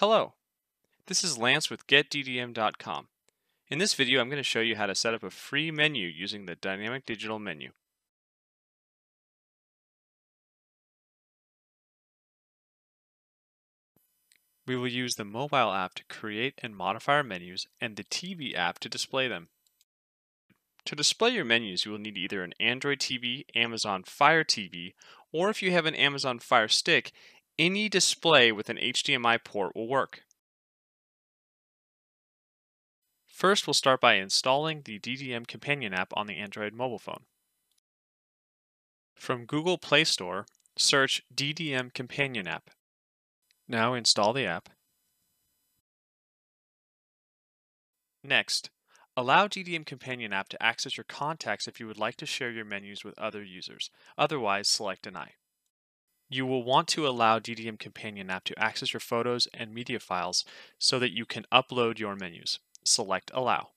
Hello, this is Lance with GetDDM.com. In this video, I'm going to show you how to set up a free menu using the Dynamic Digital Menu. We will use the mobile app to create and modify our menus and the TV app to display them. To display your menus, you will need either an Android TV, Amazon Fire TV, or if you have an Amazon Fire Stick, any display with an HDMI port will work. First, we'll start by installing the DDM Companion app on the Android mobile phone. From Google Play Store, search DDM Companion app. Now install the app. Next, allow DDM Companion app to access your contacts if you would like to share your menus with other users. Otherwise, select Deny. You will want to allow DDM Companion app to access your photos and media files so that you can upload your menus. Select Allow.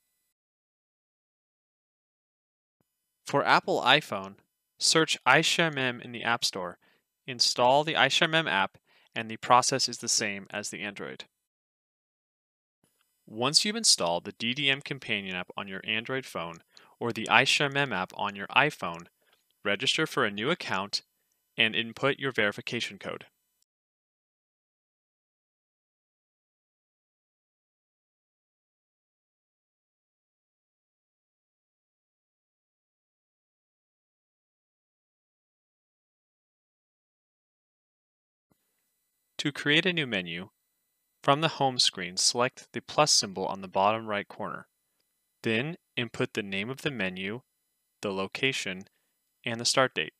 For Apple iPhone, search iShareMem in the App Store, install the iShareMem app, and the process is the same as the Android. Once you've installed the DDM Companion app on your Android phone or the iShareMem app on your iPhone, register for a new account and input your verification code. To create a new menu, from the home screen, select the plus symbol on the bottom right corner. Then input the name of the menu, the location, and the start date.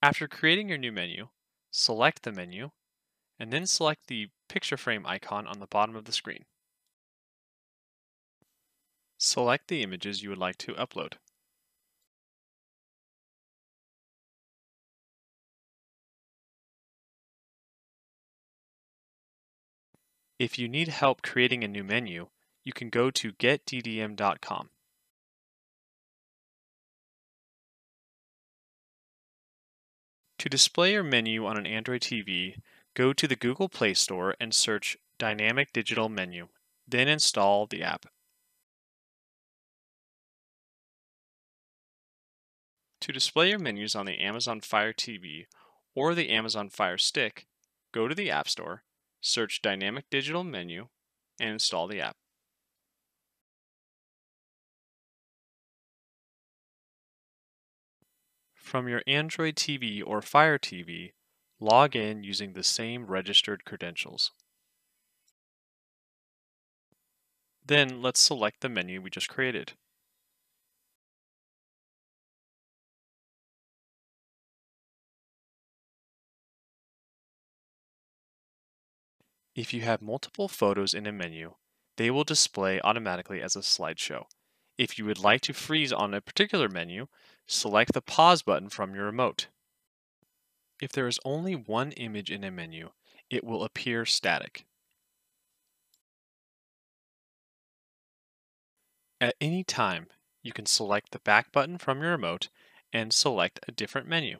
After creating your new menu, select the menu, and then select the picture frame icon on the bottom of the screen. Select the images you would like to upload. If you need help creating a new menu, you can go to GetDDM.com. To display your menu on an Android TV, go to the Google Play Store and search Dynamic Digital Menu, then install the app. To display your menus on the Amazon Fire TV or the Amazon Fire Stick, go to the App Store, search Dynamic Digital Menu, and install the app. From your Android TV or Fire TV, log in using the same registered credentials. Then let's select the menu we just created. If you have multiple photos in a menu, they will display automatically as a slideshow. If you would like to freeze on a particular menu, select the pause button from your remote. If there is only one image in a menu, it will appear static. At any time, you can select the back button from your remote and select a different menu.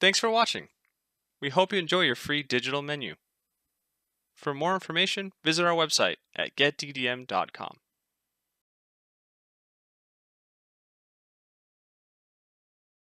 Thanks for watching. We hope you enjoy your free digital menu. For more information, visit our website at getddm.com.